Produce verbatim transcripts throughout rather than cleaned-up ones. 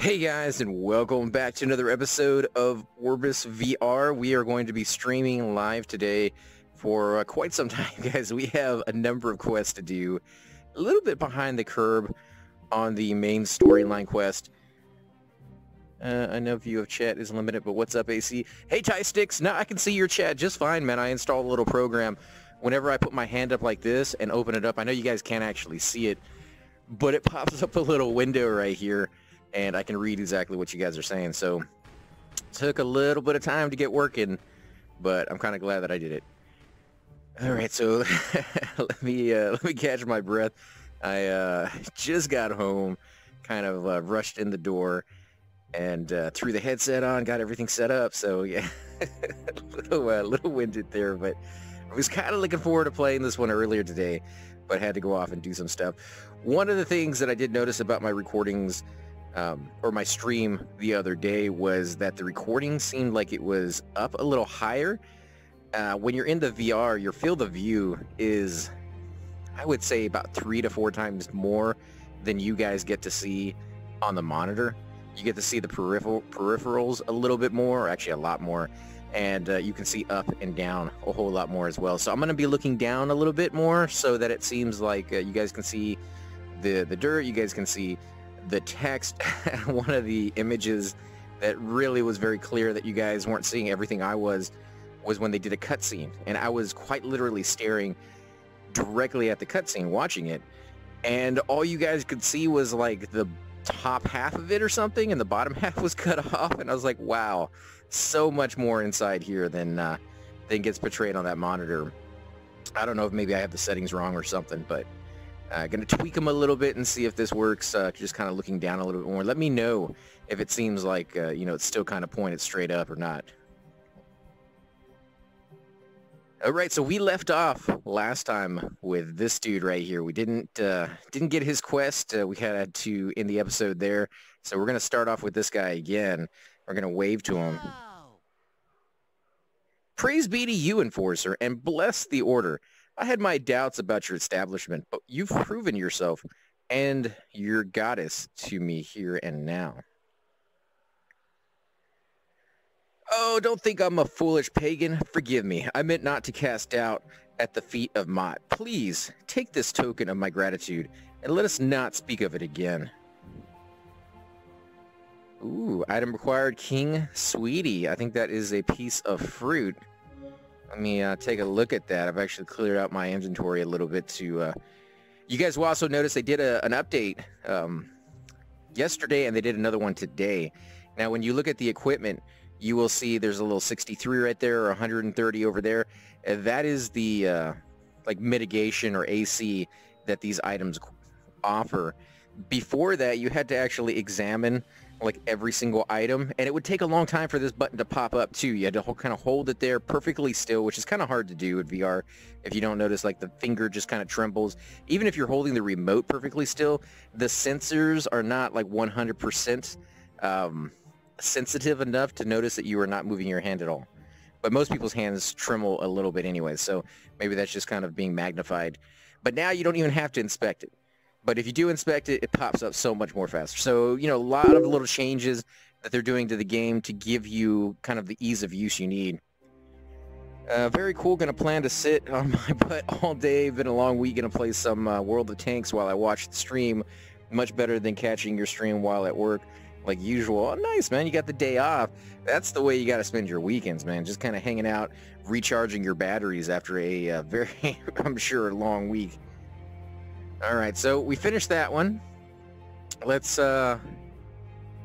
Hey guys, and welcome back to another episode of Orbus V R. We are going to be streaming live today for uh, quite some time, guys. We have a number of quests to do. A little bit behind the curb on the main storyline quest. Uh, I know view of chat is limited, but what's up, A C? Hey, Ty Sticks. Now I can see your chat just fine, man. I installed a little program. Whenever I put my hand up like this and open it up, I know you guys can't actually see it, but it pops up a little window right here. And I can read exactly what you guys are saying. So, took a little bit of time to get working, but I'm kind of glad that I did it. All right, so let me uh, let me catch my breath. I uh, just got home, kind of uh, rushed in the door, and uh, threw the headset on, got everything set up. So yeah, a little, uh, little winded there, but I was kind of looking forward to playing this one earlier today, but had to go off and do some stuff. One of the things that I did notice about my recordings. Um, or my stream the other day was that the recording seemed like it was up a little higher. Uh, when you're in the V R, your field of view is, I would say, about three to four times more than you guys get to see on the monitor. You get to see the peripheral peripherals a little bit more, or actually a lot more, and uh, you can see up and down a whole lot more as well. So I'm going to be looking down a little bit more so that it seems like uh, you guys can see the, the dirt, you guys can see the text. One of the images that really was very clear that you guys weren't seeing everything I was, was when they did a cutscene. And I was quite literally staring directly at the cutscene, watching it. And all you guys could see was like the top half of it or something, and the bottom half was cut off. And I was like, wow, so much more inside here than, uh, than gets portrayed on that monitor. I don't know if maybe I have the settings wrong or something, but I'm uh, going to tweak them a little bit and see if this works, uh, just kind of looking down a little bit more. Let me know if it seems like, uh, you know, it's still kind of pointed straight up or not. All right, so we left off last time with this dude right here. We didn't uh, didn't get his quest. Uh, we had to end the episode there. So we're going to start off with this guy again. We're going to wave to him. Wow. Praise be to you, Enforcer, and bless the order. I had my doubts about your establishment, but you've proven yourself and your goddess to me here and now. Oh, don't think I'm a foolish pagan. Forgive me. I meant not to cast doubt at the feet of Mott. Please take this token of my gratitude and let us not speak of it again. Ooh, item required, King Sweetie. I think that is a piece of fruit. Let me uh, take a look at that. I've actually cleared out my inventory a little bit to... Uh... You guys will also notice they did a, an update um, yesterday, and they did another one today. Now, when you look at the equipment, you will see there's a little sixty-three right there or one hundred thirty over there. And that is the uh, like mitigation or A C that these items offer. Before that, you had to actually examine like every single item, and it would take a long time for this button to pop up too. You had to kind of hold it there perfectly still, which is kind of hard to do in V R. If you don't notice, like the finger just kind of trembles. Even if you're holding the remote perfectly still, the sensors are not like one hundred percent um, sensitive enough to notice that you are not moving your hand at all. But most people's hands tremble a little bit anyway, so maybe that's just kind of being magnified. But now you don't even have to inspect it. But if you do inspect it, it pops up so much more faster. So, you know, a lot of little changes that they're doing to the game to give you kind of the ease of use you need. Uh, very cool. Going to plan to sit on my butt all day. Been a long week. Going to play some uh, World of Tanks while I watch the stream. Much better than catching your stream while at work like usual. Oh, nice, man. You got the day off. That's the way you got to spend your weekends, man. Just kind of hanging out, recharging your batteries after a uh, very, I'm sure, long week. All right, so we finished that one. Let's uh,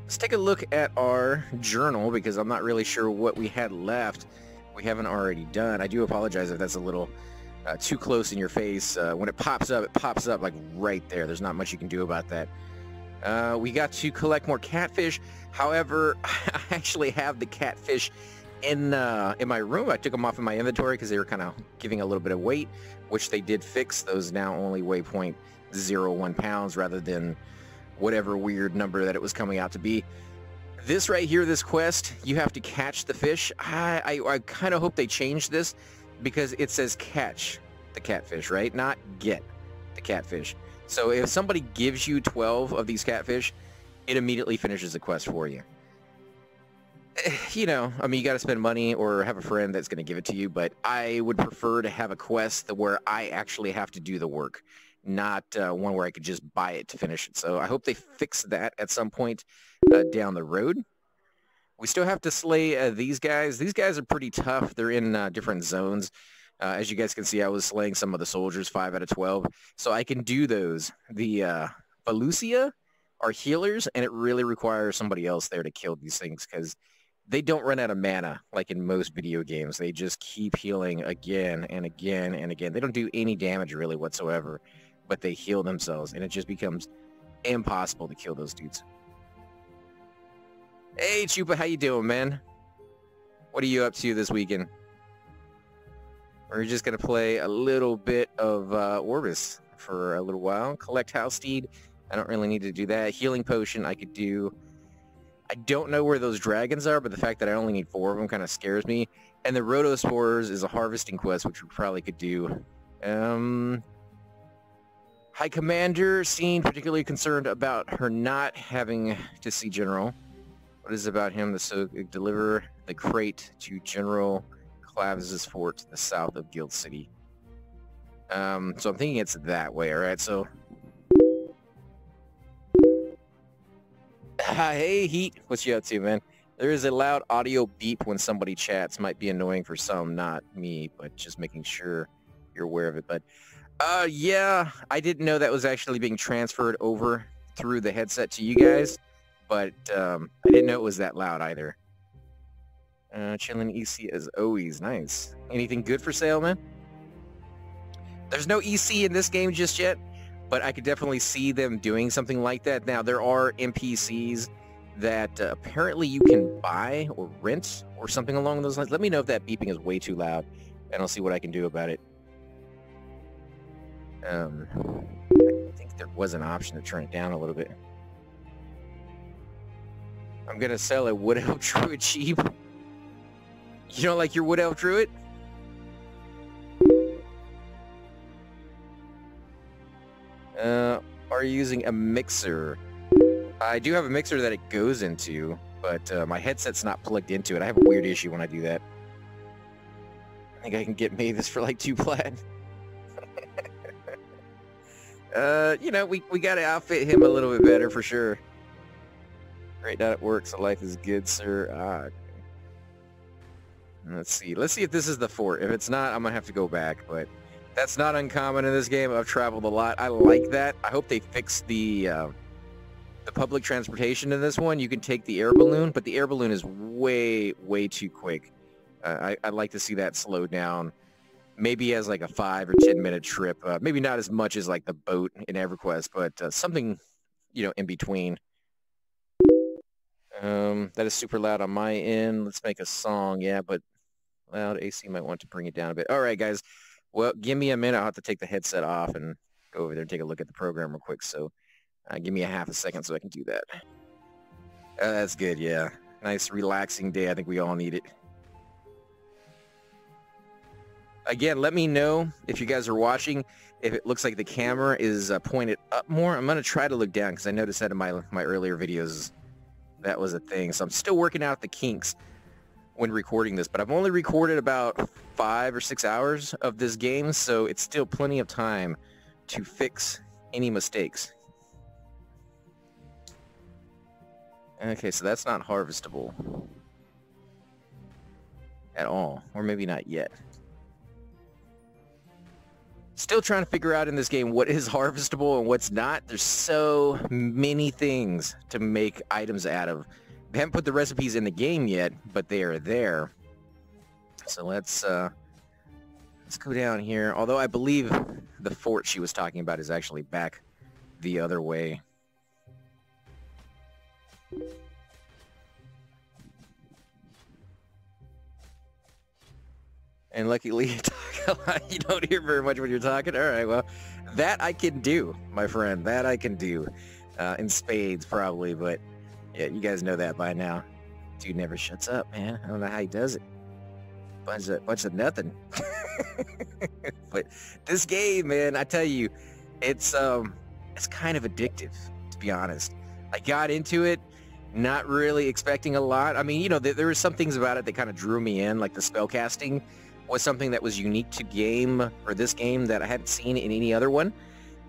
let's take a look at our journal because I'm not really sure what we had left. We haven't already done. I do apologize if that's a little uh, too close in your face. Uh, when it pops up, it pops up like right there. There's not much you can do about that. Uh, we got to collect more catfish. However, I actually have the catfish in uh, in my room. I took them off in my inventory because they were kind of giving a little bit of weight, which they did fix. Those now only weigh zero point zero one pounds rather than whatever weird number that it was coming out to be. This right here, this quest, you have to catch the fish. I, I, I kind of hope they change this because it says catch the catfish, right? Not get the catfish. So if somebody gives you twelve of these catfish, it immediately finishes the quest for you. You know, I mean, you got to spend money or have a friend that's going to give it to you, but I would prefer to have a quest where I actually have to do the work, not uh, one where I could just buy it to finish it. So I hope they fix that at some point uh, down the road. We still have to slay uh, these guys. These guys are pretty tough. They're in uh, different zones. Uh, as you guys can see, I was slaying some of the soldiers, five out of twelve. So I can do those. The uh, Felucia are healers, and it really requires somebody else there to kill these things because they don't run out of mana like in most video games. They just keep healing again and again and again. They don't do any damage really whatsoever, but they heal themselves, and it just becomes impossible to kill those dudes. Hey, Chupa, how you doing, man? What are you up to this weekend? We're just going to play a little bit of uh, Orbus for a little while. Collect House Steed. I don't really need to do that. Healing Potion I could do. I don't know where those dragons are, but the fact that I only need four of them kind of scares me. And the Rotospores is a harvesting quest, which we probably could do. Um, High Commander seemed particularly concerned about her not having to see General. What is it about him to so deliver the crate to General Clavicus' fort to the south of Guild City? Um, so I'm thinking it's that way, alright, so... Hey, Heat, what's you up to, man? There is a loud audio beep when somebody chats. Might be annoying for some, not me, but just making sure you're aware of it. But, uh, yeah, I didn't know that was actually being transferred over through the headset to you guys, but um, I didn't know it was that loud either. Uh, chilling E C as always. Nice. Anything good for sale, man? There's no E C in this game just yet, but I could definitely see them doing something like that. Now, there are N P Cs that uh, apparently you can buy or rent or something along those lines. Let me know if that beeping is way too loud, and I'll see what I can do about it. Um, I think there was an option to turn it down a little bit. I'm going to sell a Wood Elf Druid cheap. You don't like your Wood Elf Druid? Uh, are you using a mixer? I do have a mixer that it goes into, but uh, my headset's not plugged into it. I have a weird issue when I do that. I think I can get made this for like two plaid. uh, you know, we, we gotta outfit him a little bit better for sure. Right now it works, so life is good, sir. Ah, okay. Let's see. Let's see if this is the fort. If it's not, I'm gonna have to go back, but... That's not uncommon in this game. I've traveled a lot. I like that. I hope they fix the uh, the public transportation in this one. You can take the air balloon, but the air balloon is way, way too quick. Uh, I, I'd like to see that slowed down. Maybe as like a five or ten minute trip. Uh, maybe not as much as like the boat in EverQuest, but uh, something, you know, in between. Um, that is super loud on my end. Let's make a song. Yeah, but loud A C might want to bring it down a bit. All right, guys. Well, give me a minute. I'll have to take the headset off and go over there and take a look at the program real quick. So uh, give me a half a second so I can do that. Uh, that's good, yeah. Nice relaxing day. I think we all need it. Again, let me know if you guys are watching, if it looks like the camera is uh, pointed up more. I'm going to try to look down because I noticed that in my, my earlier videos that was a thing. So I'm still working out the kinks when recording this, but I've only recorded about five or six hours of this game, so it's still plenty of time to fix any mistakes. Okay, so that's not harvestable at all, or maybe not yet. Still trying to figure out in this game what is harvestable and what's not. There's so many things to make items out of. I haven't put the recipes in the game yet, but they are there. So let's uh, let's go down here. Although I believe the fort she was talking about is actually back the other way. And luckily you talk a lot. You don't hear very much when you're talking. All right, well, that I can do, my friend. That I can do uh, in spades probably, but... Yeah, you guys know that by now. Dude never shuts up, man. I don't know how he does it. Bunch of, bunch of nothing. But this game, man, I tell you, it's um, it's kind of addictive, to be honest. I got into it, not really expecting a lot. I mean, you know, th there were some things about it that kind of drew me in, like the spellcasting was something that was unique to game, or this game, that I hadn't seen in any other one.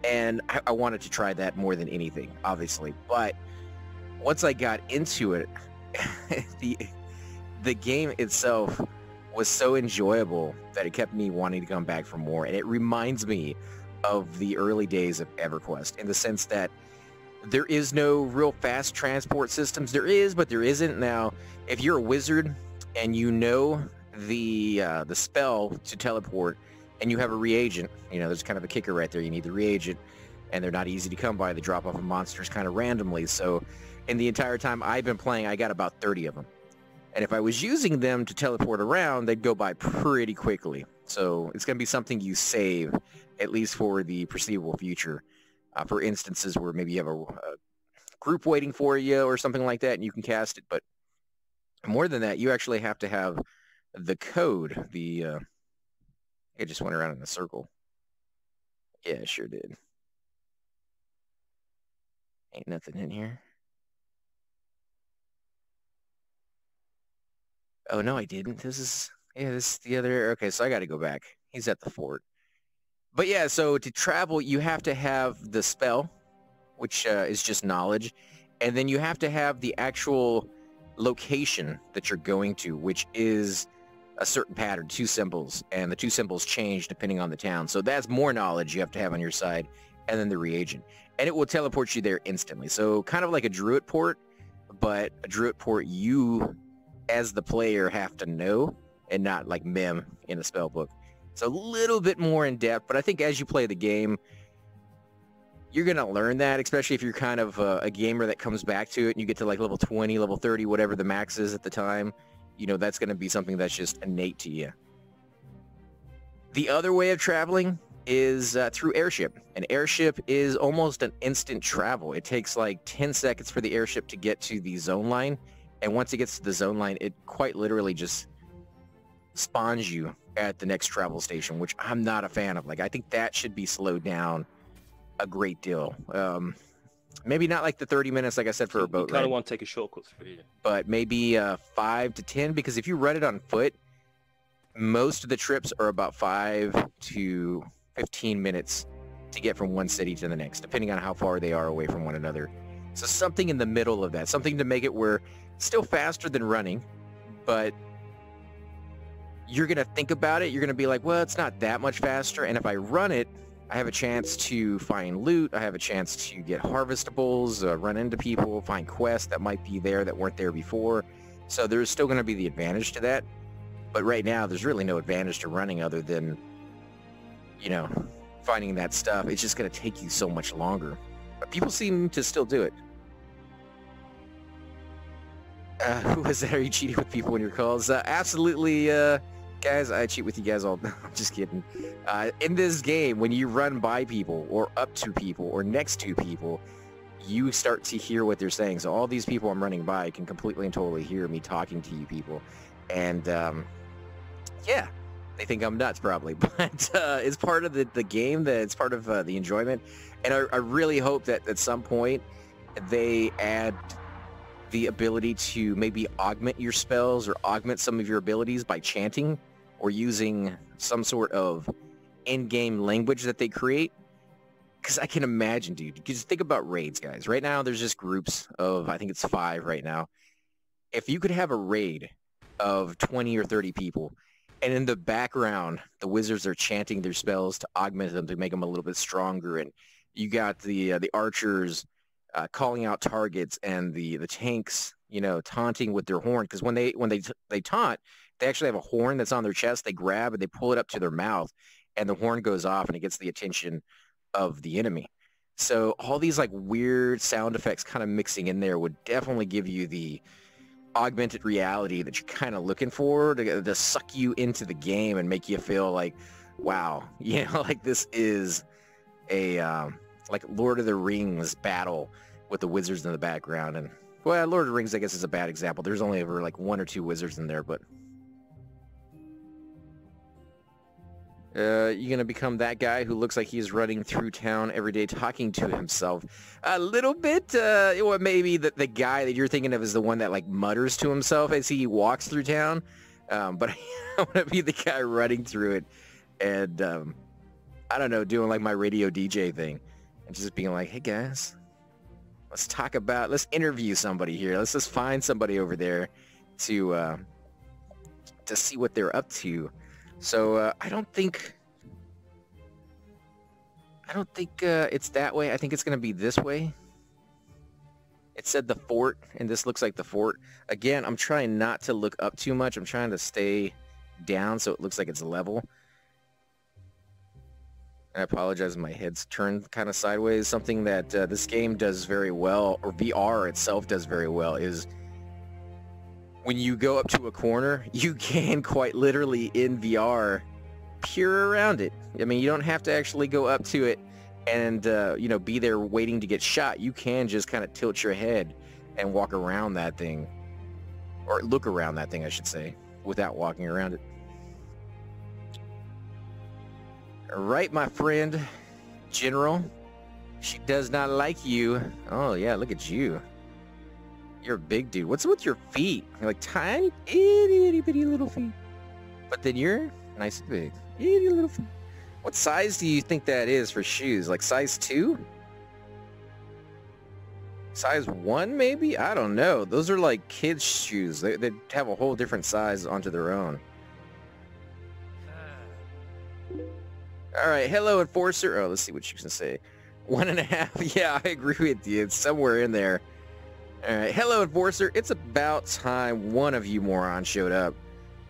And I, I wanted to try that more than anything, obviously. But once I got into it, the, the game itself was so enjoyable that it kept me wanting to come back for more. And it reminds me of the early days of EverQuest, in the sense that there is no real fast transport systems. There is, but there isn't. Now, if you're a wizard and you know the uh, the spell to teleport, and you have a reagent, you know, there's kind of a kicker right there. You need the reagent, and they're not easy to come by. They drop off of monsters kind of randomly. So in the entire time I've been playing, I got about thirty of them. And if I was using them to teleport around, they'd go by pretty quickly. So it's going to be something you save, at least for the foreseeable future, uh, for instances where maybe you have a, a group waiting for you or something like that, and you can cast it. But more than that, you actually have to have the code, the... Uh, it just went around in a circle. Yeah, it sure did. Ain't nothing in here. Oh, no, I didn't. This is... Yeah, this is the other... Okay, so I got to go back. He's at the fort. But yeah, so to travel, you have to have the spell, which uh, is just knowledge. And then you have to have the actual location that you're going to, which is... a certain pattern, two symbols, and the two symbols change depending on the town. So that's more knowledge you have to have on your side, and then the reagent. And it will teleport you there instantly. So kind of like a druid port, but a druid port you, as the player, have to know, and not like mem in a spell book. It's a little bit more in depth, but I think as you play the game, you're going to learn that, especially if you're kind of a, a gamer that comes back to it, and you get to like level twenty, level thirty, whatever the max is at the time. You know, that's going to be something that's just innate to you. The other way of traveling is uh, through airship. An airship is almost an instant travel. It takes like ten seconds for the airship to get to the zone line. And once it gets to the zone line, it quite literally just spawns you at the next travel station, which I'm not a fan of. Like, I think that should be slowed down a great deal. Um... Maybe not like the thirty minutes, like I said, for a boat ride. You kind of want to take a shortcut through you. But maybe uh, five to ten, because if you run it on foot, most of the trips are about five to fifteen minutes to get from one city to the next, depending on how far they are away from one another. So something in the middle of that, something to make it where it's still faster than running, but you're going to think about it. You're going to be like, well, it's not that much faster, and if I run it, I have a chance to find loot, I have a chance to get harvestables, uh, run into people, find quests that might be there that weren't there before. So there's still going to be the advantage to that. But right now, there's really no advantage to running other than, you know, finding that stuff. It's just going to take you so much longer. But people seem to still do it. Uh, who was that? Are you cheating with people in your calls? Uh, absolutely, uh... guys, I cheat with you guys all. I'm just kidding. Uh, in this game, when you run by people, or up to people, or next to people, you start to hear what they're saying. So all these people I'm running by can completely and totally hear me talking to you people. And, um, yeah, they think I'm nuts probably. But uh, it's part of the, the game, that it's part of uh, the enjoyment. And I, I really hope that at some point they add the ability to maybe augment your spells, or augment some of your abilities by chanting, or using some sort of in-game language that they create. Because I can imagine, dude, just think about raids, guys. Right now, there's just groups of, I think it's five right now. If you could have a raid of twenty or thirty people, and in the background, the wizards are chanting their spells to augment them, to make them a little bit stronger, and you got the, uh, the archers uh, calling out targets, and the, the tanks, you know, taunting with their horn. Because when they when they, they taunt, they actually have a horn that's on their chest. They grab and they pull it up to their mouth, and the horn goes off, and it gets the attention of the enemy. So all these like weird sound effects kind of mixing in there would definitely give you the augmented reality that you're kind of looking for, to, to suck you into the game and make you feel like, wow, you know, like this is a um, like Lord of the Rings battle with the wizards in the background. And well, Lord of the Rings, I guess, is a bad example. There's only ever like one or two wizards in there, but Uh, you're gonna become that guy who looks like he's running through town every day talking to himself a little bit, uh, or maybe the, the guy that you're thinking of is the one that like mutters to himself as he walks through town, um, but I want to be the guy running through it and, um, I don't know, doing like my radio D J thing and just being like, hey guys, let's talk about, let's interview somebody here, let's just find somebody over there to, uh, to see what they're up to. So, uh, I don't think, I don't think, uh, it's that way. I think it's going to be this way. It said the fort, and this looks like the fort. Again, I'm trying not to look up too much. I'm trying to stay down so it looks like it's level. And I apologize, my head's turned kind of sideways. Something that, uh, this game does very well, or V R itself does very well, is when you go up to a corner, you can quite literally, in V R, peer around it. I mean, you don't have to actually go up to it and, uh, you know, be there waiting to get shot. You can just kind of tilt your head and walk around that thing, or look around that thing, I should say, without walking around it. All right, my friend, General. She does not like you. Oh, yeah, look at you. You're a big dude. What's with your feet? You're like tiny, itty, itty, bitty little feet. But then you're nice and big. Itty little feet. What size do you think that is for shoes? Like size two? Size one, maybe? I don't know. Those are like kids' shoes. They, they have a whole different size onto their own. All right. Hello, Enforcer. Oh, let's see what you can say. One and a half. Yeah, I agree with you. It's somewhere in there. Alright, hello Enforcer, it's about time one of you morons showed up.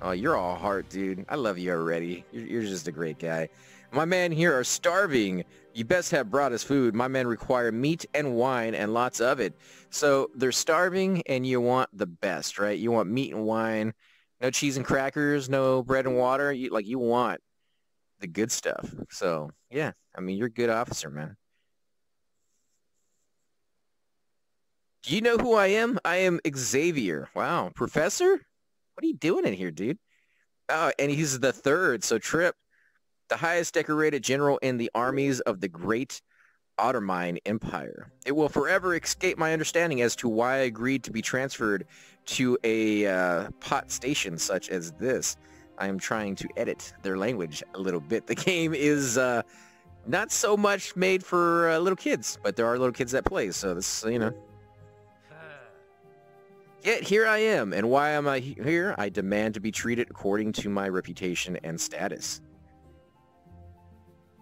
Oh, you're all heart, dude. I love you already. You're, you're just a great guy. My men here are starving. You best have brought us food. My men require meat and wine and lots of it. So, they're starving and you want the best, right? You want meat and wine, no cheese and crackers, no bread and water. You, like, you want the good stuff. So, yeah, I mean, you're a good officer, man. Do you know who I am? I am Xavier. Wow. Professor? What are you doing in here, dude? Oh, and he's the third, so Trip, the highest decorated general in the armies of the great Ottermine Empire. It will forever escape my understanding as to why I agreed to be transferred to a uh, pot station such as this. I am trying to edit their language a little bit. The game is... Uh, not so much made for uh, little kids, but there are little kids that play, so this, you know... Yet here I am, and why am I here? I demand to be treated according to my reputation and status.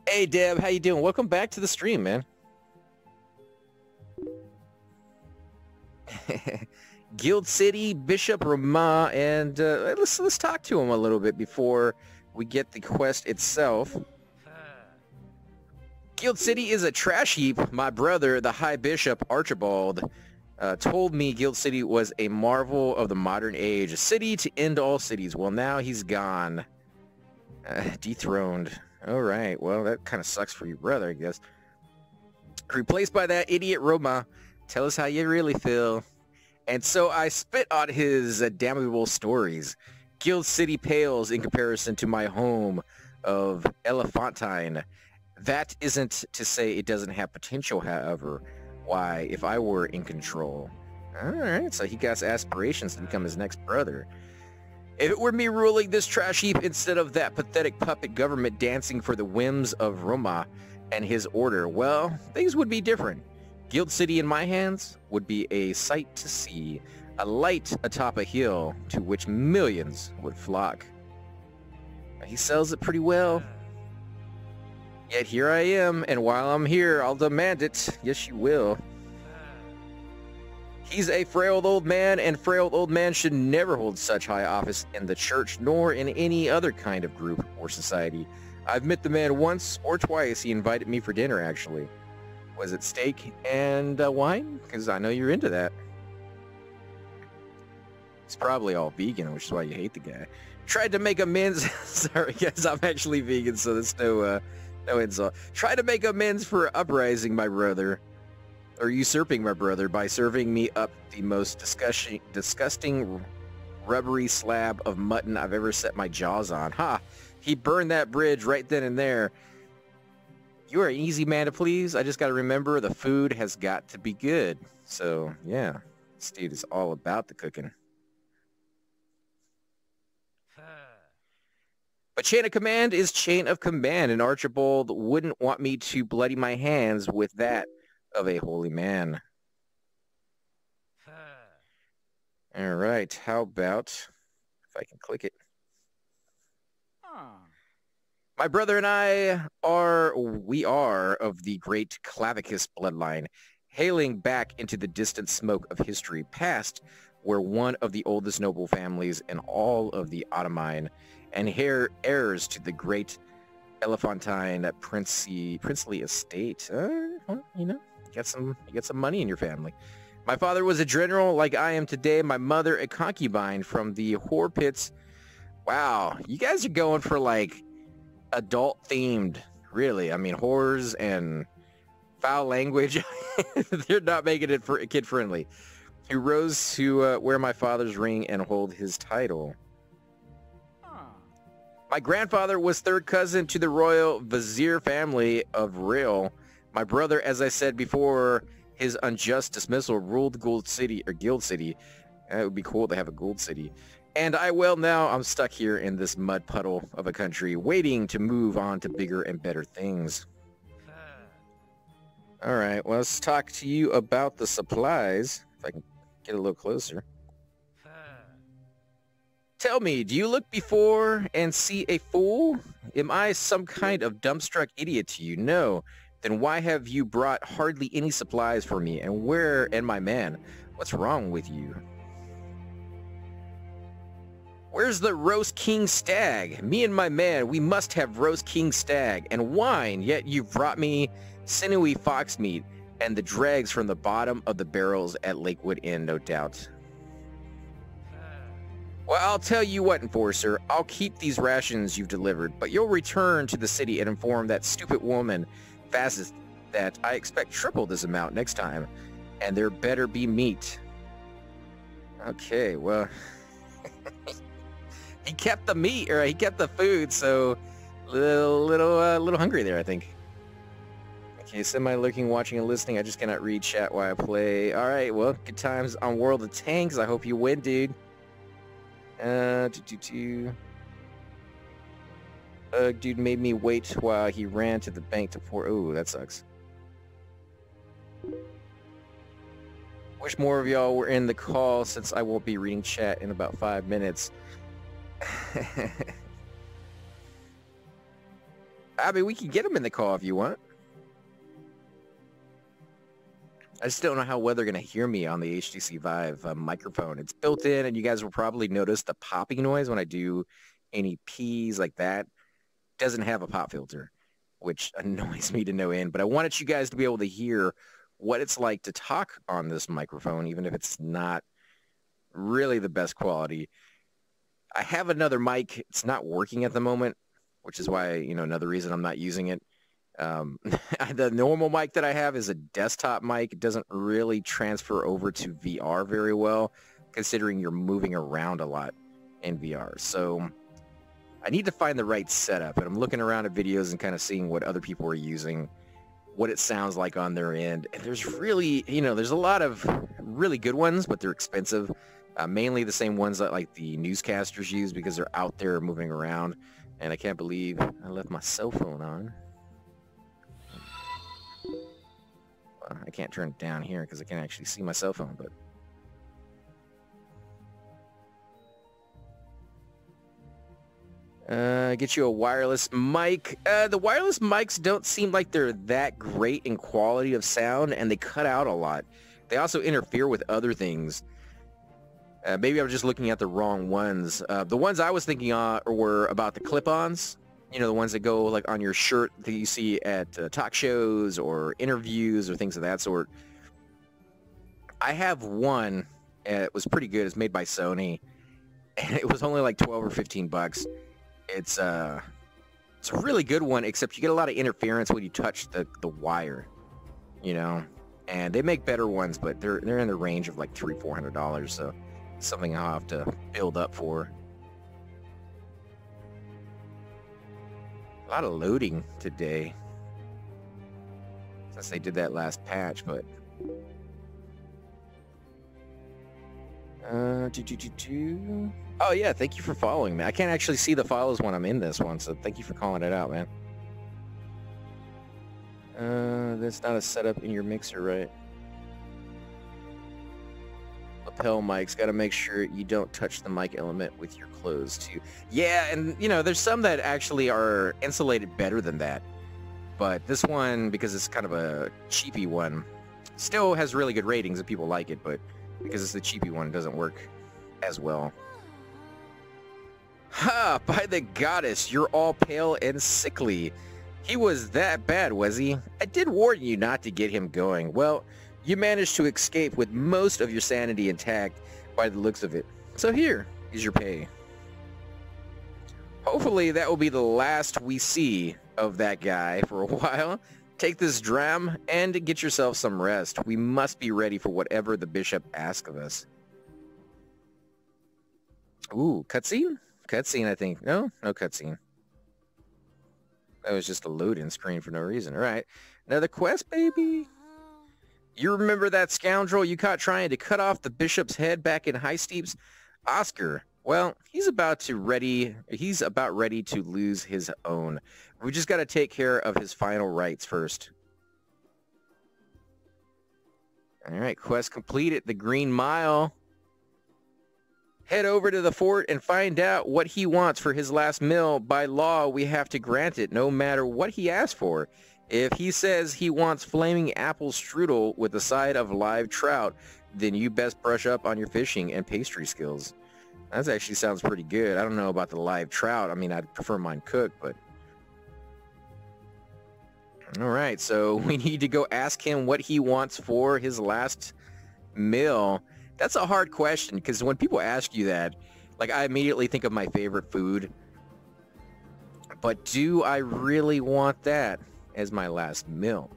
Hey Deb, how you doing? Welcome back to the stream, man. Guild City, Bishop Rama, and uh, let's let's talk to him a little bit before we get the quest itself. Guild City is a trash heap. My brother, the High Bishop Archibald, Uh, told me Guild City was a marvel of the modern age, a city to end all cities. Well, now he's gone. Uh, dethroned. All right. Well, that kind of sucks for your brother, I guess. Replaced by that idiot Roma. Tell us how you really feel. And so I spit on his uh, damnable stories. Guild City pales in comparison to my home of Elephantine. That isn't to say it doesn't have potential, however. Why, if I were in control. Alright, so he got aspirations to become his next brother. If it were me ruling this trash heap instead of that pathetic puppet government dancing for the whims of Roma and his order, well, things would be different. Guild City in my hands would be a sight to see, a light atop a hill to which millions would flock. He sells it pretty well. Yet here I am, and while I'm here, I'll demand it. Yes, you will. He's a frail old man, and frail old man should never hold such high office in the church, nor in any other kind of group or society. I've met the man once or twice. He invited me for dinner, actually. Was it steak and uh, wine? Because I know you're into that. It's probably all vegan, which is why you hate the guy. Tried to make amends. Sorry, guys, I'm actually vegan, so there's no... Uh, No insult. Try to make amends for uprising my brother, or usurping my brother, by serving me up the most disgusting, disgusting rubbery slab of mutton I've ever set my jaws on. Ha! He burned that bridge right then and there. You are an easy man to please. I just got to remember the food has got to be good. So, yeah. This dude is all about the cooking. But chain of command is chain of command, and Archibald wouldn't want me to bloody my hands with that of a holy man. All right, how about if I can click it? Oh. My brother and I are, we are of the great Clavicus bloodline, hailing back into the distant smoke of history past, where one of the oldest noble families in all of the Ottermine, and heir heirs to the great Elephantine princely, princely estate. Uh, well, you know, you got some, you got some money in your family. My father was a general like I am today. My mother a concubine from the whore pits. Wow, you guys are going for like adult themed, really. I mean, whores and foul language. They're not making it for kid friendly. Who rose to uh, wear my father's ring and hold his title. My grandfather was third cousin to the royal vizier family of Rael. My brother, as I said before, his unjust dismissal ruled Guild City, or Guild City. Uh, it would be cool to have a Guild City. And I, well, now I'm stuck here in this mud puddle of a country, waiting to move on to bigger and better things. All right, well, let's talk to you about the supplies. If I can get a little closer. Tell me, do you look before and see a fool? Am I some kind of dumbstruck idiot to you? No. Then why have you brought hardly any supplies for me? And where, and my man, what's wrong with you? Where's the roast king stag? Me and my man, we must have roast king stag and wine, yet you've brought me sinewy fox meat and the dregs from the bottom of the barrels at Lakewood Inn, no doubt. Well, I'll tell you what, Enforcer, I'll keep these rations you've delivered, but you'll return to the city and inform that stupid woman, Fastest, that I expect triple this amount next time, and there better be meat. Okay, well, he kept the meat, or he kept the food, so a little, little, uh, little hungry there, I think. Okay, semi-looking, watching, and listening, I just cannot read chat while I play. All right, well, good times on World of Tanks. I hope you win, dude. Uh, do, do, do. Uh, dude made me wait while he ran to the bank to pour. Ooh, that sucks. Wish more of y'all were in the call since I won't be reading chat in about five minutes. I mean, we can get him in the call if you want. I just don't know how well they're going to hear me on the H T C Vive uh, microphone. It's built in, and you guys will probably notice the popping noise when I do any P's like that. Doesn't have a pop filter, which annoys me to no end. But I wanted you guys to be able to hear what it's like to talk on this microphone, even if it's not really the best quality. I have another mic. It's not working at the moment, which is why, you know, another reason I'm not using it. Um, the normal mic that I have is a desktop mic. It doesn't really transfer over to V R very well, considering you're moving around a lot in V R. So I need to find the right setup, and I'm looking around at videos and kind of seeing what other people are using, what it sounds like on their end. And there's really, you know, there's a lot of really good ones, but they're expensive. Uh, mainly the same ones that like the newscasters use because they're out there moving around. And I can't believe I left my cell phone on. I can't turn it down here because I can't actually see my cell phone, but uh, get you a wireless mic. Uh, the wireless mics don't seem like they're that great in quality of sound, and they cut out a lot. They also interfere with other things. Uh, maybe I was just looking at the wrong ones. Uh, the ones I was thinking on were about the clip-ons. You know, the ones that go like on your shirt that you see at uh, talk shows or interviews or things of that sort. I have one that was pretty good. It's made by Sony, and it was only like twelve or fifteen bucks. It's uh, it's a really good one, except you get a lot of interference when you touch the the wire, you know. And they make better ones, but they're they're in the range of like three, four hundred dollars. So something I'll have to build up for. A lot of loading today. Since they did that last patch, but... Uh, do, do, do, do. Oh yeah, thank you for following me. I can't actually see the follows when I'm in this one, so thank you for calling it out, man. Uh, that's not a setup in your mixer, right? Lapel mics, gotta make sure you don't touch the mic element with your clothes too. Yeah, and you know, there's some that actually are insulated better than that. But this one, because it's kind of a cheapy one, still has really good ratings and people like it, but because it's the cheapy one, it doesn't work as well. Ha! By the goddess, you're all pale and sickly. He was that bad, was he? I did warn you not to get him going. Well, you managed to escape with most of your sanity intact by the looks of it. So here is your pay. Hopefully that will be the last we see of that guy for a while. Take this dram and get yourself some rest. We must be ready for whatever the bishop asks of us. Ooh, cutscene? Cutscene, I think. No? No cutscene. That was just a loading screen for no reason. All right. Another quest, baby. You remember that scoundrel you caught trying to cut off the bishop's head back in High Steeps? Oscar. Well, he's about to ready. He's about ready to lose his own. We just got to take care of his final rites first. All right, quest completed. The Green Mile. Head over to the fort and find out what he wants for his last meal. By law, we have to grant it, no matter what he asks for. If he says he wants flaming apple strudel with a side of live trout, then you best brush up on your fishing and pastry skills. That actually sounds pretty good. I don't know about the live trout. I mean, I'd prefer mine cooked, but... All right, so we need to go ask him what he wants for his last meal. That's a hard question, because when people ask you that, like, I immediately think of my favorite food. But do I really want that as my last meal?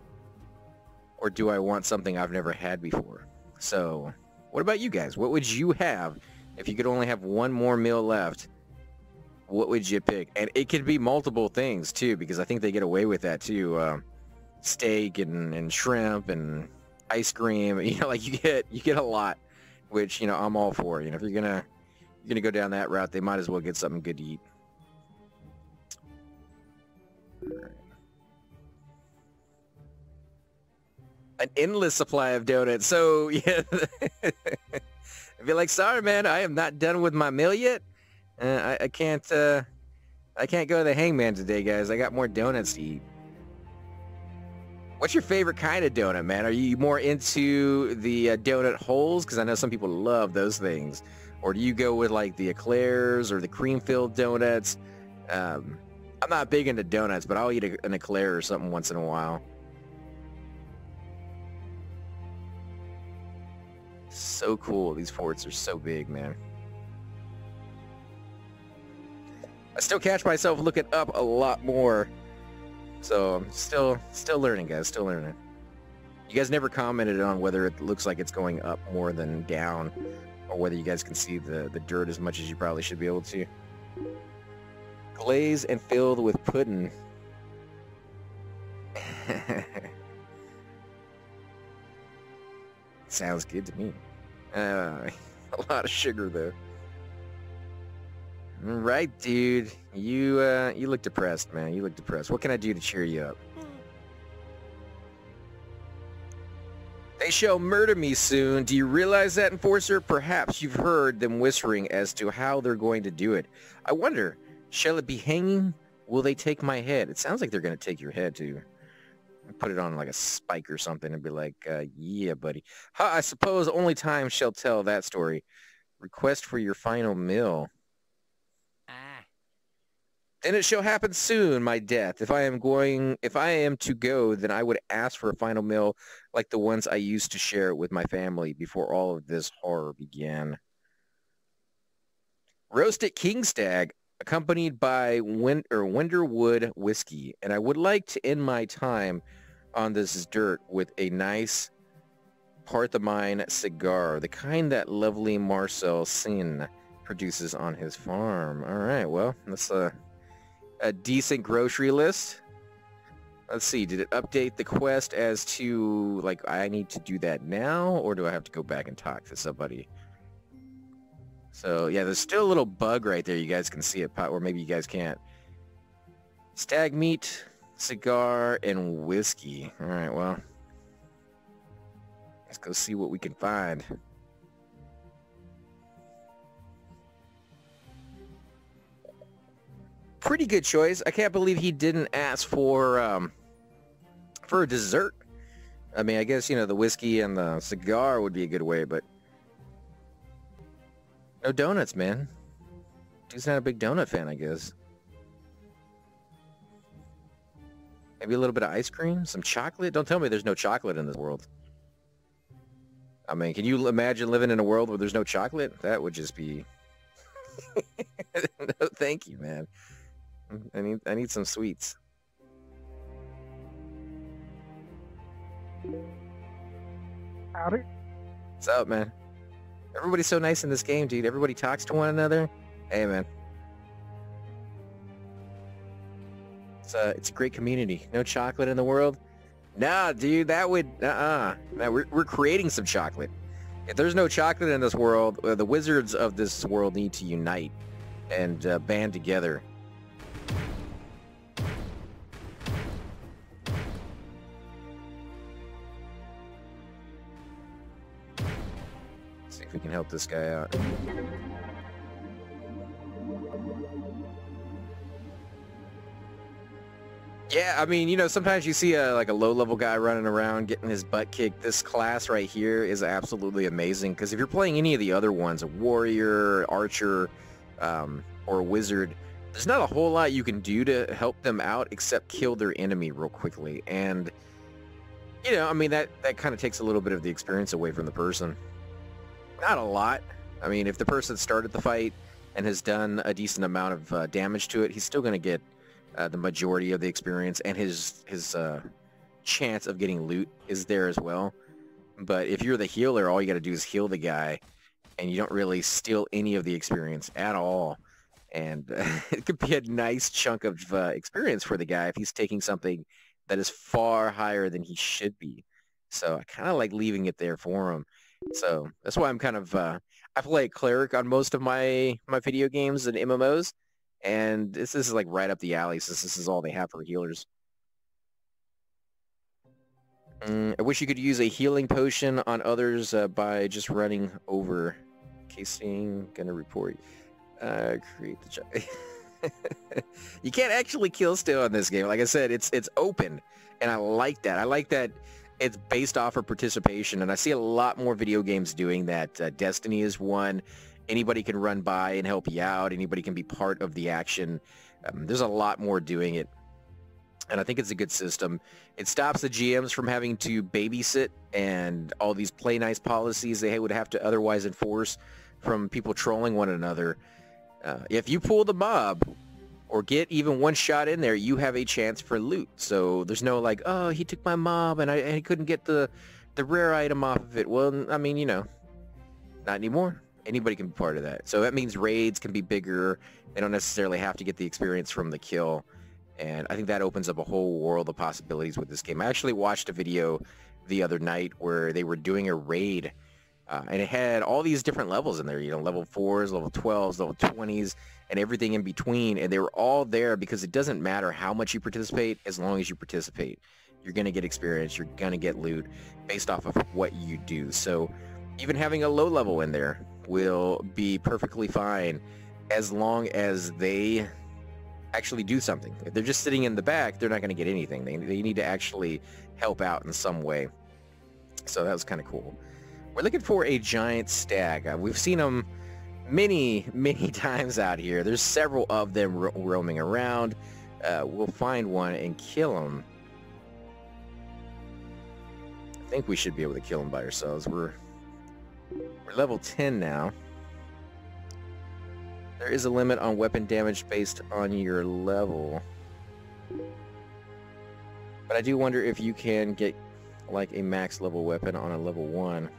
Or do I want something I've never had before? So, what about you guys? What would you have if you could only have one more meal left? What would you pick? And it could be multiple things, too, because I think they get away with that, too. Uh, steak and, and shrimp and ice cream. You know, like, you get you get a lot, which, you know, I'm all for. You know, if you're gonna you're gonna go down that route, they might as well get something good to eat. An endless supply of donuts. So, yeah. I'd be like, sorry, man, I am not done with my meal yet. Uh, I, I can't, uh, I can't go to the hangman today, guys. I got more donuts to eat. What's your favorite kind of donut, man? Are you more into the uh, donut holes? Because I know some people love those things. Or do you go with, like, the eclairs or the cream-filled donuts? Um, I'm not big into donuts, but I'll eat a, an eclair or something once in a while. So cool. These forts are so big, man. I still catch myself looking up a lot more. So I'm still still learning, guys. Still learning. You guys never commented on whether it looks like it's going up more than down, or whether you guys can see the, the dirt as much as you probably should be able to. Glazed and filled with pudding. Sounds good to me. Uh, a lot of sugar, though. All right, dude. You uh, you look depressed, man. You look depressed. What can I do to cheer you up? They shall murder me soon. Do you realize that, Enforcer? Perhaps you've heard them whispering as to how they're going to do it. I wonder, shall it be hanging? Will they take my head? It sounds like they're going to take your head, too. Put it on like a spike or something and be like, uh, yeah, buddy. Ha, I suppose only time shall tell that story. Request for your final meal. Ah. Then it shall happen soon, my death. If I am going, if I am to go, then I would ask for a final meal like the ones I used to share with my family before all of this horror began. Roasted king stag, accompanied by Win or Wonderwood whiskey, and I would like to end my time on this dirt with a nice Parthamine cigar, the kind that lovely Marcelsin produces on his farm. All right, well, let's uh, a decent grocery list. Let's see, did it update the quest as to, like, I need to do that now, or do I have to go back and talk to somebody? So, yeah, there's still a little bug right there. You guys can see it, or maybe you guys can't. Stag meat, cigar, and whiskey. All right, well, let's go see what we can find. Pretty good choice. I can't believe he didn't ask for um, for a dessert. I mean, I guess, you know, the whiskey and the cigar would be a good way, but no donuts, man. Dude's not a big donut fan, I guess. Maybe a little bit of ice cream, some chocolate. Don't tell me there's no chocolate in this world. I mean, can you imagine living in a world where there's no chocolate? That would just be... No, thank you, man. I need, I need some sweets. Howdy. What's up, man? Everybody's so nice in this game, dude. Everybody talks to one another. Hey, man. It's a, it's a great community. No chocolate in the world? Nah, dude, that would... Uh-uh. Nah, we're, we're creating some chocolate. If there's no chocolate in this world, the wizards of this world need to unite and uh, band together. We can help this guy out. Yeah, I mean, you know, sometimes you see a like a low-level guy running around getting his butt kicked. This class right here is absolutely amazing, because if you're playing any of the other ones, a warrior, archer, um, or a wizard, there's not a whole lot you can do to help them out except kill their enemy real quickly. And, you know, I mean, that, that kind of takes a little bit of the experience away from the person. Not a lot. I mean, if the person started the fight and has done a decent amount of uh, damage to it, he's still going to get uh, the majority of the experience, and his his uh, chance of getting loot is there as well. But if you're the healer, all you got to do is heal the guy, and you don't really steal any of the experience at all. And uh, it could be a nice chunk of uh, experience for the guy if he's taking something that is far higher than he should be. So I kind of like leaving it there for him. So that's why I'm kind of uh, I play cleric on most of my my video games and M M Os, and this, this is like right up the alley, since this is all they have for healers. Mm, I wish you could use a healing potion on others uh, by just running over. Casing gonna report. Uh, create the job. You can't actually kill still in this game. Like I said, it's it's open, and I like that. I like that. It's based off of participation, and I see a lot more video games doing that. Uh, Destiny is one. Anybody can run by and help you out. Anybody can be part of the action. Um, there's a lot more doing it, and I think it's a good system. It stops the G Ms from having to babysit, and all these play nice policies they would have to otherwise enforce from people trolling one another. Uh, if you pull the mob, or get even one shot in there, you have a chance for loot. So there's no like, oh, he took my mob and I, and I couldn't get the the rare item off of it. Well, I mean, you know, not anymore. Anybody can be part of that. So that means raids can be bigger. They don't necessarily have to get the experience from the kill. And I think that opens up a whole world of possibilities with this game. I actually watched a video the other night where they were doing a raid. Uh, and it had all these different levels in there, you know, level fours, level twelves, level twenties, and everything in between. And they were all there because it doesn't matter how much you participate, as long as you participate. You're going to get experience, you're going to get loot based off of what you do. So even having a low level in there will be perfectly fine as long as they actually do something. If they're just sitting in the back, they're not going to get anything. They, they need to actually help out in some way. So that was kind of cool. We're looking for a giant stag. Uh, we've seen them many, many times out here. There's several of them ro roaming around. Uh, we'll find one and kill them. I think we should be able to kill them by ourselves. We're, we're level ten now. There is a limit on weapon damage based on your level. But I do wonder if you can get like a max level weapon on a level one.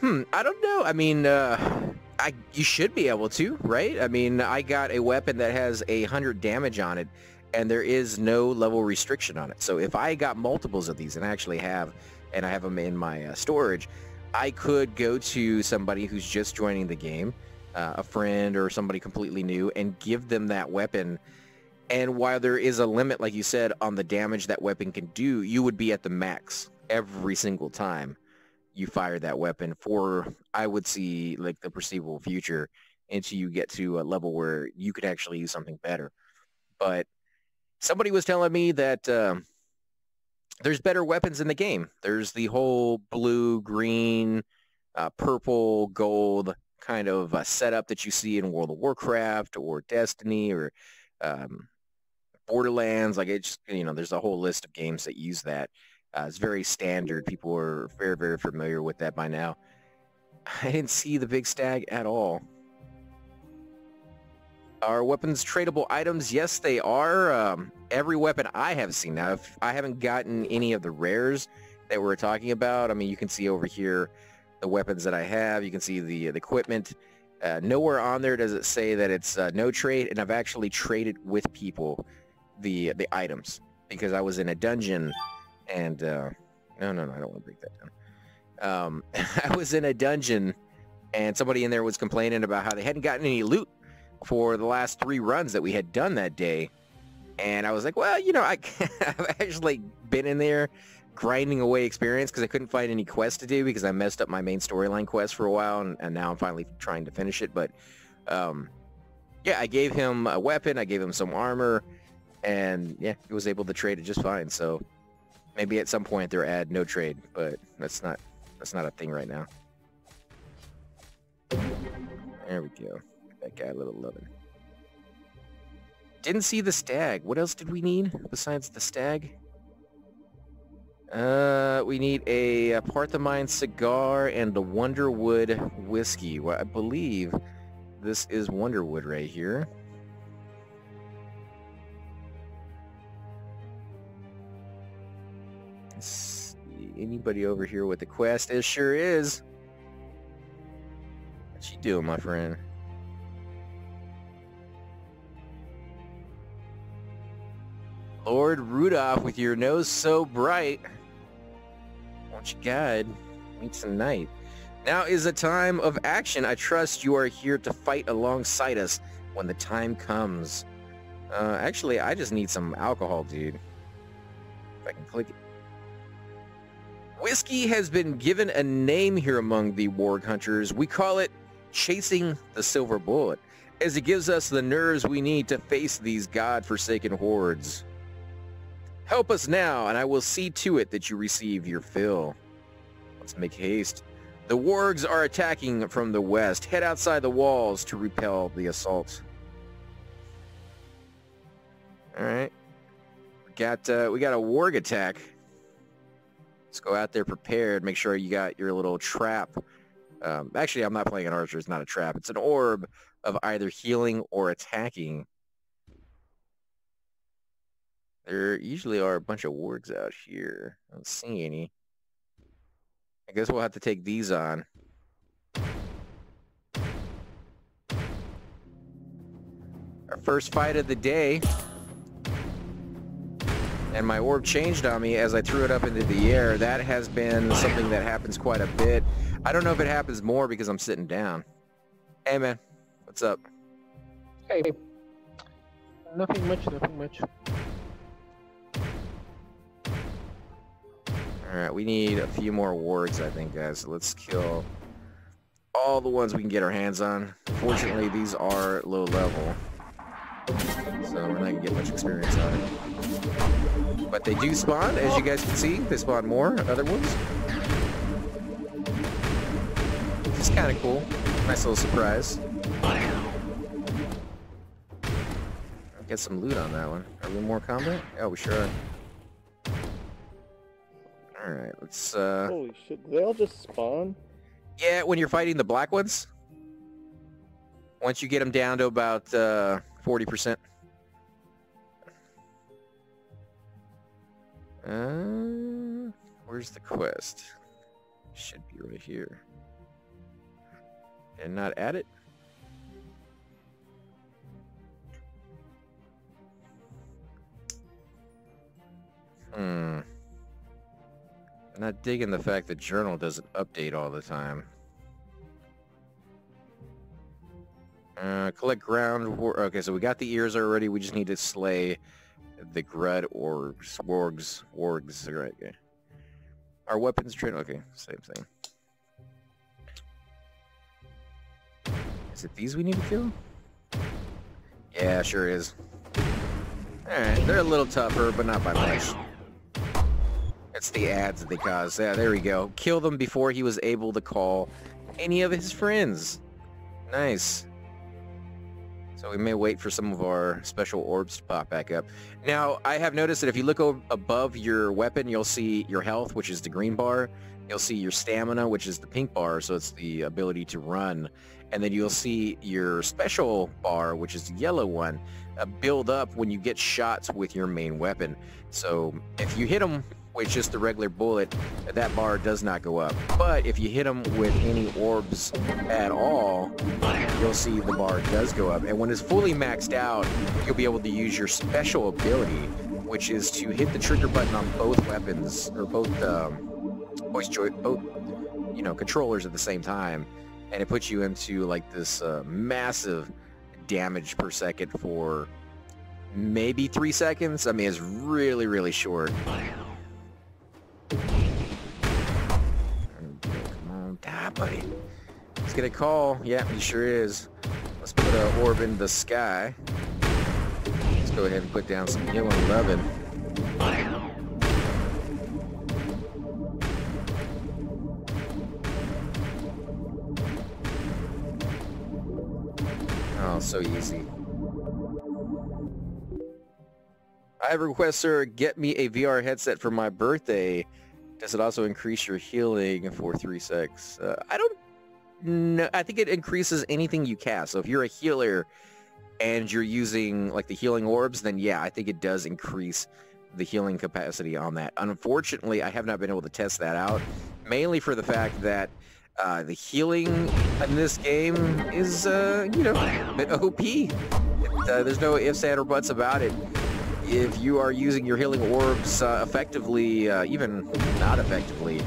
Hmm, I don't know. I mean, uh, I, you should be able to, right? I mean, I got a weapon that has a hundred damage on it, and there is no level restriction on it. So if I got multiples of these, and I actually have, and I have them in my uh, storage, I could go to somebody who's just joining the game, uh, a friend or somebody completely new, and give them that weapon. And while there is a limit, like you said, on the damage that weapon can do, you would be at the max every single time you fire that weapon for, I would see, like, the perceivable future, until you get to a level where you could actually use something better. But somebody was telling me that uh, there's better weapons in the game. There's the whole blue, green, uh, purple, gold kind of uh, setup that you see in World of Warcraft or Destiny or um, Borderlands. Like, it's, you know, there's a whole list of games that use that. Uh, it's very standard. People are very, very familiar with that by now. I didn't see the big stag at all. Are weapons tradable items? Yes, they are. Um, every weapon I have seen. Now, if I haven't gotten any of the rares that we're talking about. I mean, you can see over here the weapons that I have. You can see the, the equipment. Uh, nowhere on there does it say that it's uh, no trade, and I've actually traded with people the, the items, because I was in a dungeon. And, uh, no, no, no, I don't want to break that down. Um, I was in a dungeon, and somebody in there was complaining about how they hadn't gotten any loot for the last three runs that we had done that day. And I was like, well, you know, I, I've actually been in there grinding away experience, because I couldn't find any quests to do, because I messed up my main storyline quest for a while, and, and now I'm finally trying to finish it. But, um, yeah, I gave him a weapon, I gave him some armor, and, yeah, he was able to trade it just fine, so... Maybe at some point they'll add no trade, but that's not that's not a thing right now. There we go. That guy a little loving. Didn't see the stag. What else did we need besides the stag? Uh, we need a, a Parthamine cigar and the Wonderwood whiskey. Well, I believe this is Wonderwood right here. Let's see, anybody over here with the quest? It sure is. What you doing, my friend? Lord Rudolph, with your nose so bright, won't you guide me tonight? Now is a time of action. I trust you are here to fight alongside us when the time comes. Uh, actually, I just need some alcohol, dude. If I can click it. Whiskey has been given a name here among the warg hunters. We call it chasing the silver bullet, as it gives us the nerves we need to face these godforsaken hordes. Help us now, and I will see to it that you receive your fill. Let's make haste. The wargs are attacking from the west. Head outside the walls to repel the assault. All right, we got uh, we got a warg attack. Let's go out there prepared. Make sure you got your little trap. Um, actually, I'm not playing an archer. It's not a trap. It's an orb of either healing or attacking. There usually are a bunch of wargs out here. I don't see any. I guess we'll have to take these on. Our first fight of the day. And my orb changed on me as I threw it up into the air. That has been something that happens quite a bit. I don't know if it happens more because I'm sitting down. Hey, man. What's up? Hey. Nothing much, nothing much. Alright, we need a few more wargs, I think, guys. So let's kill all the ones we can get our hands on. Fortunately, these are low level, so we're not going to get much experience on it. But they do spawn, as you guys can see. They spawn more other ones. It's kind of cool. Nice little surprise. Get some loot on that one. Are we more combat? Oh, we sure are. Alright, let's... Uh... Holy shit, they all just spawn? Yeah, when you're fighting the black ones. Once you get them down to about... Uh... forty percent. Uh, where's the quest? Should be right here. and not add it? Hmm. I'm not digging the fact that Journal doesn't update all the time. Uh, collect ground war. Okay, so we got the ears already. We just need to slay the Grud orgs. Wargs. Wargs. Right, okay. Our weapons train. Okay, same thing. Is it these we need to kill? Yeah, sure is. Alright, they're a little tougher, but not by much. That's the ads that they cause. Yeah, there we go. Kill them before he was able to call any of his friends. Nice. So we may wait for some of our special orbs to pop back up. Now, I have noticed that if you look over above your weapon, you'll see your health, which is the green bar. You'll see your stamina, which is the pink bar, so it's the ability to run. And then you'll see your special bar, which is the yellow one, uh, build up when you get shots with your main weapon. So if you hit them with just the regular bullet, that bar does not go up. But if you hit them with any orbs at all, you'll see the bar does go up. And when it's fully maxed out, you'll be able to use your special ability, which is to hit the trigger button on both weapons, or both, um, voice joy, both, you know, controllers at the same time. And it puts you into like this uh, massive damage per second for maybe three seconds. I mean, it's really, really short. Come on, die, buddy. Let's get a call. Yeah, he sure is. Let's put an orb in the sky. Let's go ahead and put down some healing loving. Oh, so easy. I request, sir, get me a V R headset for my birthday. Does it also increase your healing for three secs? Uh, I don't know. I think it increases anything you cast. So if you're a healer and you're using like the healing orbs, then yeah, I think it does increase the healing capacity on that. Unfortunately, I have not been able to test that out, mainly for the fact that Uh, the healing in this game is, uh, you know, a bit O P. It, uh, there's no ifs, ands, or buts about it. If you are using your healing orbs uh, effectively, uh, even not effectively,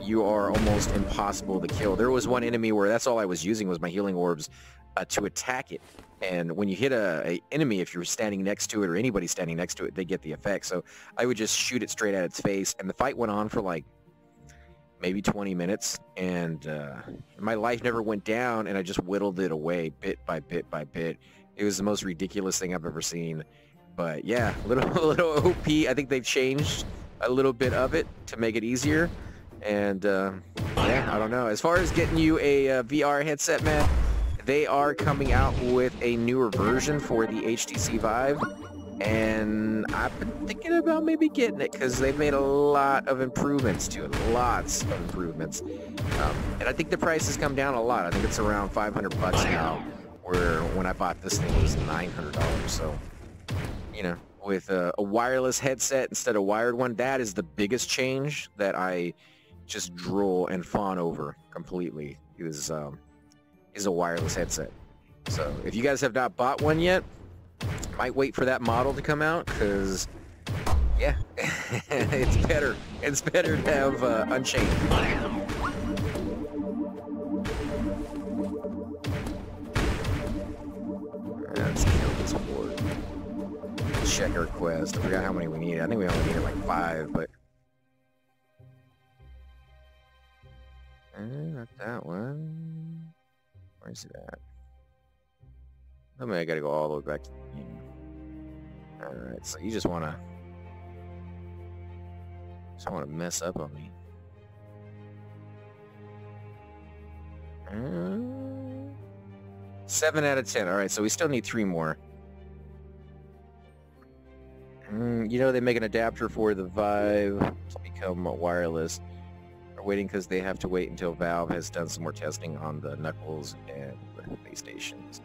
you are almost impossible to kill. There was one enemy where that's all I was using was my healing orbs uh, to attack it. And when you hit a, a enemy, if you're standing next to it or anybody standing next to it, they get the effect. So I would just shoot it straight at its face. And the fight went on for like maybe twenty minutes, and uh, my life never went down, and I just whittled it away bit by bit by bit. It was the most ridiculous thing I've ever seen. But yeah, a little, a little O P. I think they've changed a little bit of it to make it easier. And uh, yeah, I don't know. As far as getting you a uh, V R headset, man, they are coming out with a newer version for the H T C Vive. And I've been thinking about maybe getting it because they've made a lot of improvements to it, lots of improvements. Um, and I think the price has come down a lot. I think it's around five hundred bucks now, where when I bought this thing, it was nine hundred dollars. So, you know, with a, a wireless headset instead of wired one, that is the biggest change that I just drool and fawn over completely is, um, is a wireless headset. So if you guys have not bought one yet, might wait for that model to come out, because, yeah, it's better. It's better to have uh, Unchained. Let's kill this ward. Check our quest. I forgot how many we needed. I think we only needed like five, but... Eh, not that one. Where is it at? I mean, I gotta go all the way back to the beginning. Alright, so you just wanna... Just wanna mess up on me. Uh, seven out of ten. Alright, so we still need three more. Mm, you know, they make an adapter for the Vive to become wireless. We're waiting because they have to wait until Valve has done some more testing on the Knuckles and the base stations.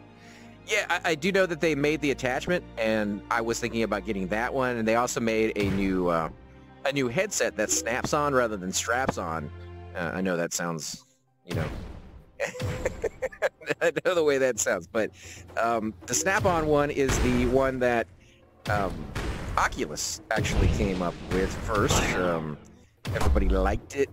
Yeah, I, I do know that they made the attachment, and I was thinking about getting that one. And they also made a new, uh, a new headset that snaps on rather than straps on. Uh, I know that sounds, you know, I know the way that sounds, but um, the snap-on one is the one that um, Oculus actually came up with first. Um, everybody liked it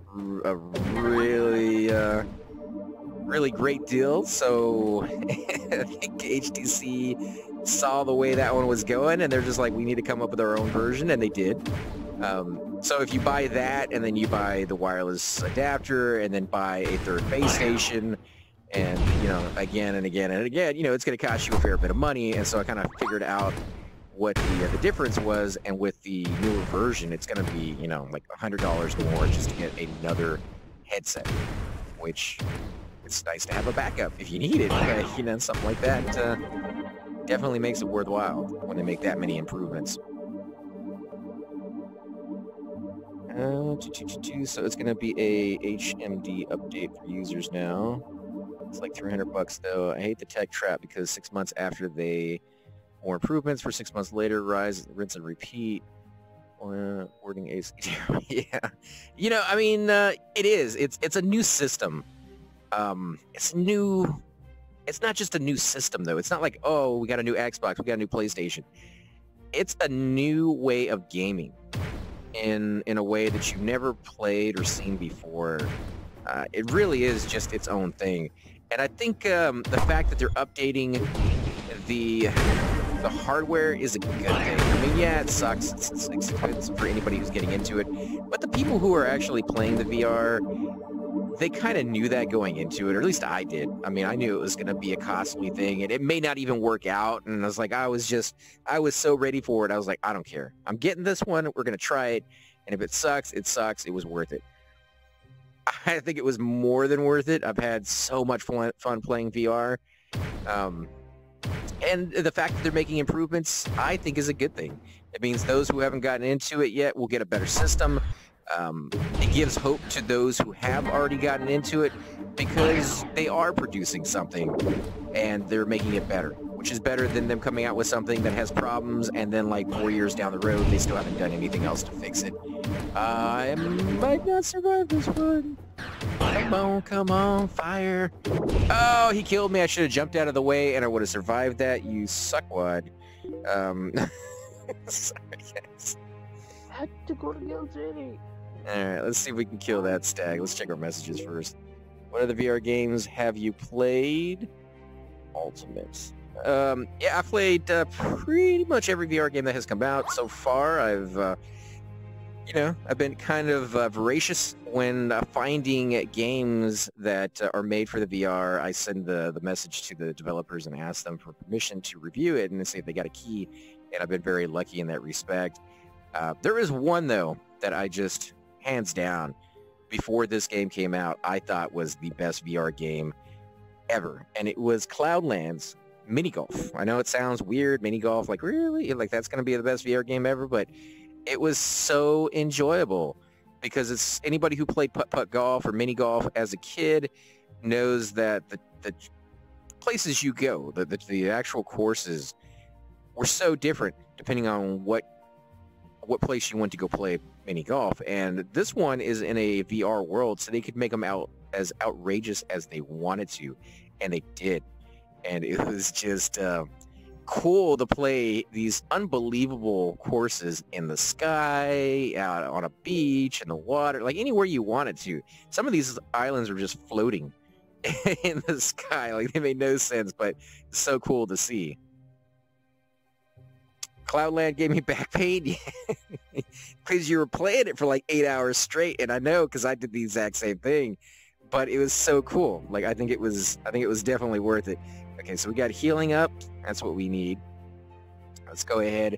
a really, uh, really great deal. So I think H T C saw the way that one was going, and they're just like, we need to come up with our own version, and they did. Um, so if you buy that, and then you buy the wireless adapter, and then buy a third base station, and, you know, again and again and again, you know, it's going to cost you a fair bit of money. And so I kind of figured out what the, uh, the difference was, and with the newer version, it's going to be, you know, like a hundred dollars more just to get another headset, which it's nice to have a backup if you need it, but, you know, something like that uh, definitely makes it worthwhile when they make that many improvements. Uh, so it's going to be a H M D update for users now. It's like three hundred bucks though. I hate the tech trap because six months after they more improvements for six months later, rise, rinse, and repeat. Uh, ordering A C. Yeah, you know, I mean, uh, it is. It's it's a new system. Um, it's new. It's not just a new system though. It's not like, oh, we got a new Xbox, we got a new PlayStation. It's a new way of gaming. in in a way that you've never played or seen before. Uh, it really is just its own thing. And I think um, the fact that they're updating the the hardware is a good thing. I mean, yeah, it sucks. It's, it's expensive for anybody who's getting into it. But the people who are actually playing the V R, they kind of knew that going into it, or at least I did. I mean, I knew it was going to be a costly thing, and it may not even work out. And I was like, I was just, I was so ready for it. I was like, I don't care. I'm getting this one. We're going to try it. And if it sucks, it sucks. It was worth it. I think it was more than worth it. I've had so much fun playing V R. Um, and the fact that they're making improvements, I think, is a good thing. It means those who haven't gotten into it yet will get a better system. Um, it gives hope to those who have already gotten into it, because they are producing something and they're making it better, which is better than them coming out with something that has problems and then like four years down the road they still haven't done anything else to fix it. I might not survive this one. Come on, come on, fire. Oh, he killed me. I should have jumped out of the way and I would have survived that, you suckwad. Um, sorry guys. I had to go to Guild City. Alright, let's see if we can kill that stag. Let's check our messages first. What other V R games have you played? Ultimates. Um, yeah, I played uh, pretty much every V R game that has come out so far. I've, uh, you know, I've been kind of uh, voracious when uh, finding games that uh, are made for the V R. I send the, the message to the developers and ask them for permission to review it and see if they got a key. And I've been very lucky in that respect. Uh, there is one, though, that I just... hands down, before this game came out, I thought was the best V R game ever, and it was Cloudlands Mini Golf. I know it sounds weird, mini golf, like really, like that's going to be the best V R game ever, but it was so enjoyable because it's anybody who played putt putt golf or mini golf as a kid knows that the, the places you go, the, the the actual courses were so different depending on what what place you went to go play mini golf, and this one is in a V R world, so they could make them out as outrageous as they wanted to, and they did. And it was just uh, cool to play these unbelievable courses in the sky, out on a beach, in the water, like anywhere you wanted to. Some of these islands were just floating in the sky, like they made no sense, but so cool to see. Cloudland gave me back pain because you were playing it for like eight hours straight, and I know because I did the exact same thing, but it was so cool. Like I think it was, I think it was definitely worth it. Okay, so we got healing up. That's what we need. Let's go ahead.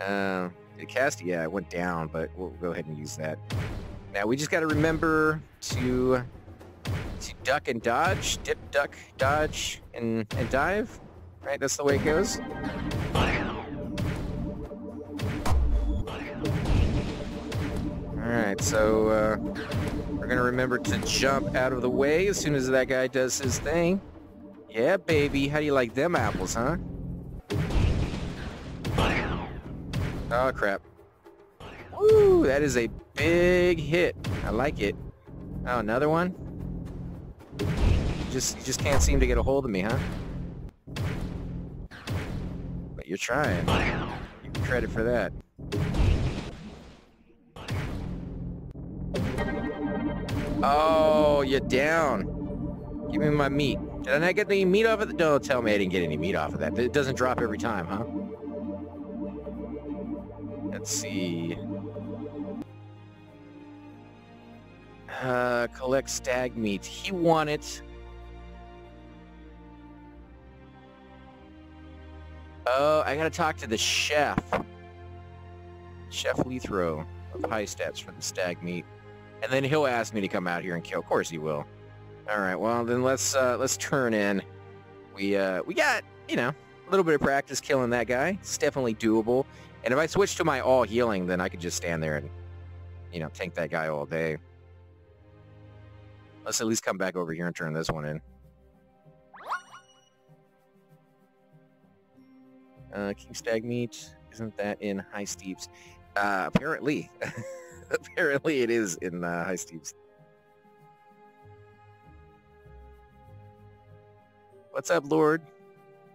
Uh, did it cast? Yeah, it went down, but we'll go ahead and use that. Now we just got to remember to to duck and dodge, dip, duck, dodge, and and dive. Right, that's the way it goes. Alright, so uh, we're going to remember to jump out of the way as soon as that guy does his thing. Yeah, baby. How do you like them apples, huh? Oh, crap. Woo, that is a big hit. I like it. Oh, another one? Just, just can't seem to get a hold of me, huh? But you're trying. You get credit for that. Oh, you're down. Give me my meat. Did I not get any meat off of it? Don't tell me I didn't get any meat off of that. It doesn't drop every time, huh? Let's see. Uh, collect stag meat. He won it. Oh, I gotta talk to the chef. Chef Lethrow of High Steeps for the stag meat. And then he'll ask me to come out here and kill. Of course he will. All right, well, then let's uh, let's turn in. We, uh, we got, you know, a little bit of practice killing that guy. It's definitely doable. And if I switch to my all healing, then I could just stand there and, you know, tank that guy all day. Let's at least come back over here and turn this one in. Uh, King Stag Meat, isn't that in High Steeps? Uh, apparently. Apparently it is in uh, High Steeps. What's up, Lord?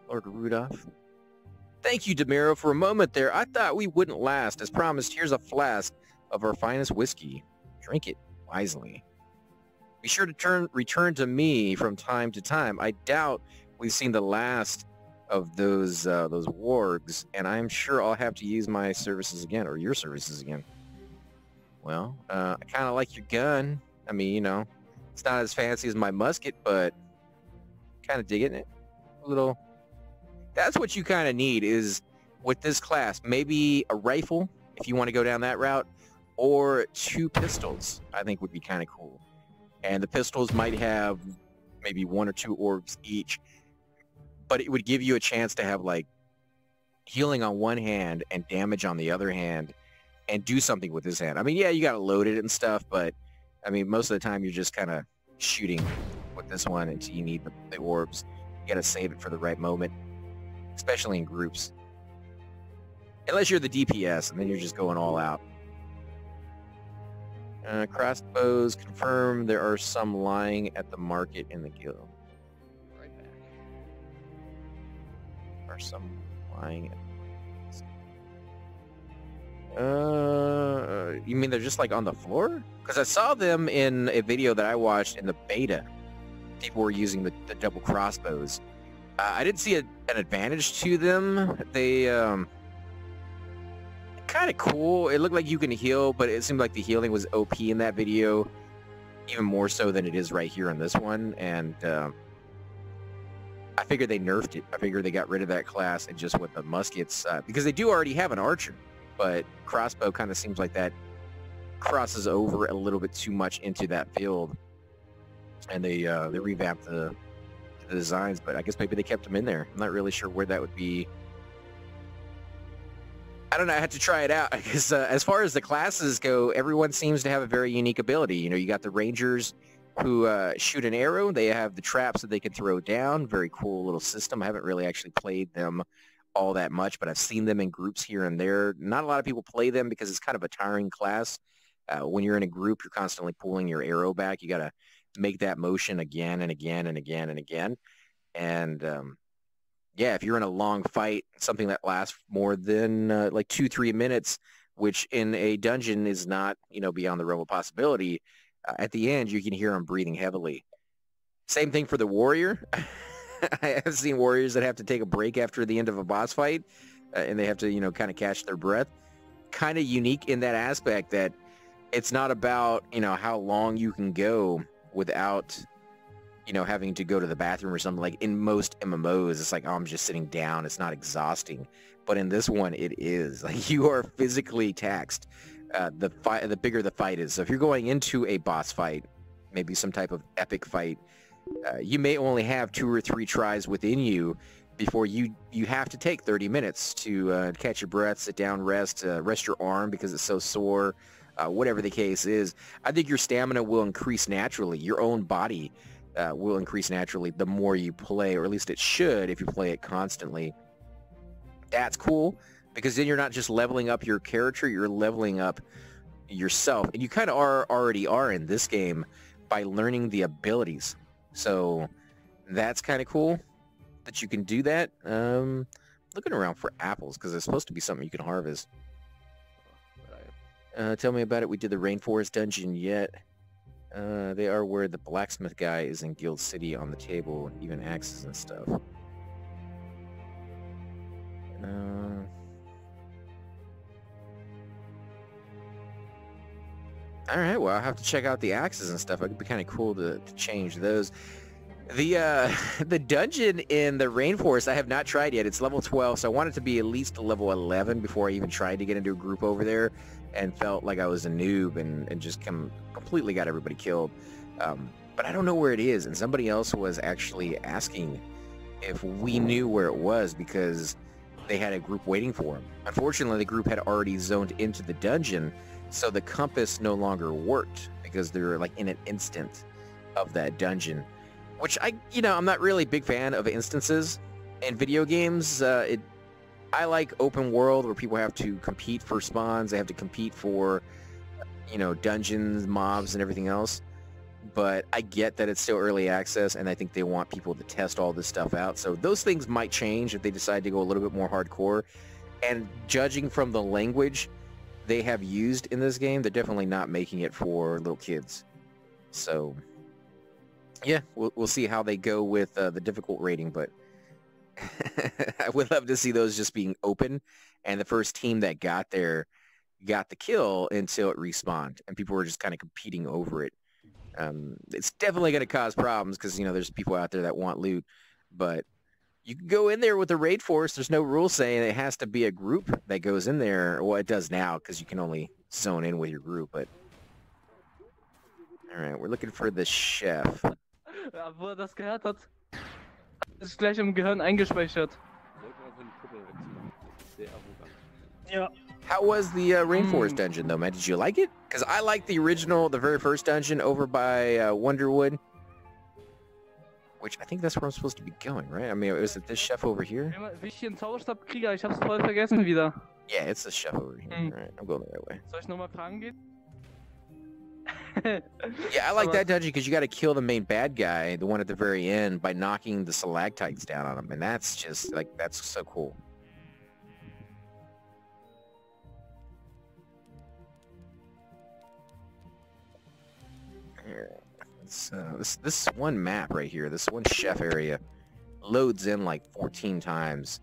Lord Rudolph. Thank you, DeMiro. For a moment there, I thought we wouldn't last. As promised, here's a flask of our finest whiskey. Drink it wisely. Be sure to turn, return to me from time to time. I doubt we've seen the last of those uh, those wargs, and I'm sure I'll have to use my services again, or your services again. Well, uh, I kind of like your gun. I mean, you know, it's not as fancy as my musket, but kind of digging it. A little. That's what you kind of need is, with this class, maybe a rifle, if you want to go down that route, or two pistols, I think would be kind of cool. And the pistols might have maybe one or two orbs each, but it would give you a chance to have, like, healing on one hand and damage on the other hand, and do something with his hand. I mean, yeah, you gotta load it and stuff, but I mean, most of the time you're just kind of shooting with this one until you need the, the orbs. You gotta save it for the right moment, especially in groups. Unless you're the D P S, and then you're just going all out. Uh, crossbows confirm there are some lying at the market in the guild. Right back. Are some lying at the Uh, you mean they're just like on the floor? Because I saw them in a video that I watched in the beta. People were using the, the double crossbows. Uh, I didn't see a, an advantage to them. They, um... kind of cool. It looked like you can heal, but it seemed like the healing was O P in that video. Even more so than it is right here in this one. And, um... I figured they nerfed it. I figured they got rid of that class and just went the muskets. Uh, because they do already have an archer. But crossbow kind of seems like that crosses over a little bit too much into that field, and they uh, they revamped the, the designs. But I guess maybe they kept them in there. I'm not really sure where that would be. I don't know. I had to try it out. I guess uh, as far as the classes go, everyone seems to have a very unique ability. You know, you got the rangers who uh, shoot an arrow. They have the traps that they can throw down. Very cool little system. I haven't really actually played them all that much, but I've seen them in groups here and there. Not a lot of people play them because it's kind of a tiring class. Uh, when you're in a group, you're constantly pulling your arrow back. You got to make that motion again and again and again and again. And um, yeah, if you're in a long fight, something that lasts more than uh, like two, three minutes, which in a dungeon is not, you know, beyond the realm of possibility. Uh, at the end, you can hear them breathing heavily. Same thing for the warrior. I have seen warriors that have to take a break after the end of a boss fight, uh, and they have to, you know, kind of catch their breath. Kind of unique in that aspect that it's not about, you know, how long you can go without, you know, having to go to the bathroom or something. Like in most M M Os, it's like, oh, I'm just sitting down. It's not exhausting. But in this one, it is. Like, you are physically taxed. Uh, the fight, the bigger the fight is. So if you're going into a boss fight, maybe some type of epic fight, Uh, you may only have two or three tries within you before you you have to take thirty minutes to uh, catch your breath, sit down, rest, uh, rest your arm because it's so sore, uh, whatever the case is. I think your stamina will increase naturally. Your own body uh, will increase naturally the more you play, or at least it should if you play it constantly. That's cool because then you're not just leveling up your character, you're leveling up yourself. And you kind of are already are in this game by learning the abilities. So that's kind of cool that you can do that. Um, looking around for apples because there's supposed to be something you can harvest. Uh, tell me about it. We did the Rainforest Dungeon yet. Uh, they are where the blacksmith guy is in Guild City on the table, even axes and stuff. Uh, Alright, well I'll have to check out the axes and stuff. It would be kind of cool to, to change those. The uh, the dungeon in the Rainforest I have not tried yet. It's level twelve, so I want it to be at least level eleven before I even tried to get into a group over there and felt like I was a noob and, and just come, completely got everybody killed. Um, but I don't know where it is, and somebody else was actually asking if we knew where it was because they had a group waiting for them. Unfortunately, the group had already zoned into the dungeon, so the compass no longer worked because they were like in an instant of that dungeon. Which I, you know, I'm not really a big fan of instances in video games. Uh, it, I like open world where people have to compete for spawns. They have to compete for, you know, dungeons, mobs, and everything else. But I get that it's still early access, and I think they want people to test all this stuff out. So those things might change if they decide to go a little bit more hardcore. And judging from the language they have used in this game, they're definitely not making it for little kids. So... yeah, we'll, we'll see how they go with uh, the difficult rating, but I would love to see those just being open, and the first team that got there got the kill until it respawned, and people were just kind of competing over it. Um, it's definitely going to cause problems because, you know, there's people out there that want loot, but you can go in there with a raid force. There's no rule saying it has to be a group that goes in there. Well, it does now because you can only zone in with your group, but... all right, we're looking for the chef. Ja, wo er das gehört hat, ist gleich im Gehirn eingespeichert. Yeah. How was the uh, Rainforest mm. Dungeon though, man? Did you like it? Because I liked the original, the very first dungeon over by uh, Wonderwood. Which I think that's where I'm supposed to be going, right? I mean, is it this chef over here? Wie ich hier einen Zauberstab kriege, ich hab's voll vergessen wieder. Yeah, it's the chef over here. Mm. All right, I'm going the right way. Soll ich nochmal fragen gehen? Yeah, I like that dungeon because you got to kill the main bad guy, the one at the very end, by knocking the stalactites down on him, and that's just like that's so cool. So this this one map right here, this one chef area, loads in like fourteen times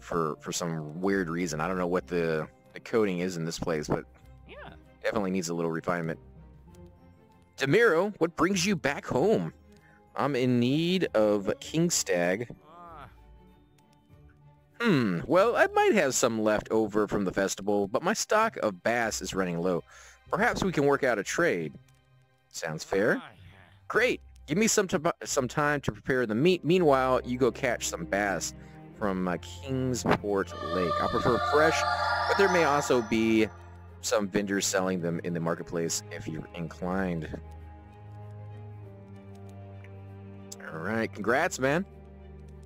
for for some weird reason. I don't know what the the coding is in this place, but. Definitely needs a little refinement. Demiro, what brings you back home? I'm in need of Kingstag. Hmm, well, I might have some left over from the festival, but my stock of bass is running low. Perhaps we can work out a trade. Sounds fair. Great. Give me some, some time to prepare the meat. Meanwhile, you go catch some bass from uh, Kingsport Lake. I prefer fresh, but there may also be... some vendors selling them in the marketplace if you're inclined. All right, congrats, man.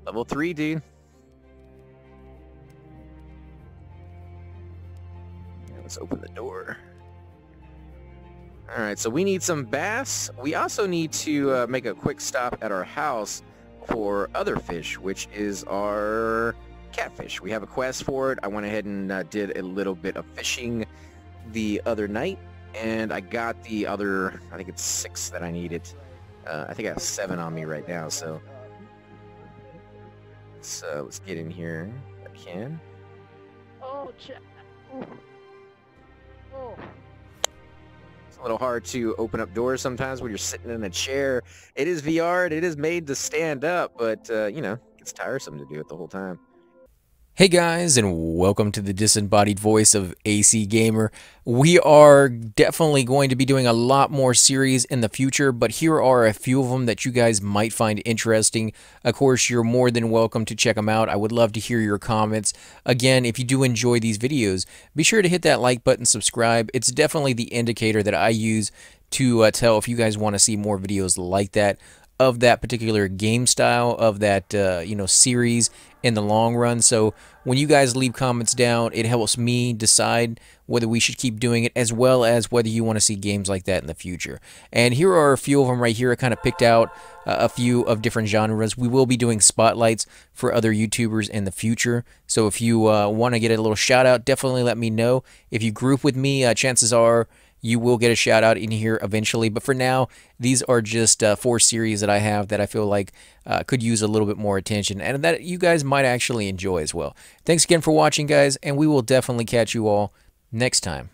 Level three, dude. Yeah, let's open the door. All right, so we need some bass. We also need to uh, make a quick stop at our house for other fish, which is our catfish. We have a quest for it. I went ahead and uh, did a little bit of fishing the other night, and I got the other, I think it's six that I needed. Uh, I think I have seven on me right now, so. So let's get in here if I can. Oh, oh. It's a little hard to open up doors sometimes when you're sitting in a chair. It is V R, and it is made to stand up, but uh, you know, it's tiresome to do it the whole time. Hey guys, and welcome to the disembodied voice of A C Gamer. We are definitely going to be doing a lot more series in the future, but here are a few of them that you guys might find interesting. Of course, you're more than welcome to check them out. I would love to hear your comments. Again, if you do enjoy these videos, be sure to hit that like button, subscribe. It's definitely the indicator that I use to uh, tell if you guys want to see more videos like that, of that particular game style, of that uh, you know, series, in the long run. So when you guys leave comments down, it helps me decide whether we should keep doing it, as well as whether you want to see games like that in the future. And here are a few of them right here. I kind of picked out uh, a few of different genres. We will be doing spotlights for other YouTubers in the future. So if you uh, want to get a little shout out, definitely let me know. If you group with me, uh, chances are you will get a shout out in here eventually. But for now, these are just uh, four series that I have that I feel like uh, could use a little bit more attention, and that you guys might actually enjoy as well. Thanks again for watching, guys, and we will definitely catch you all next time.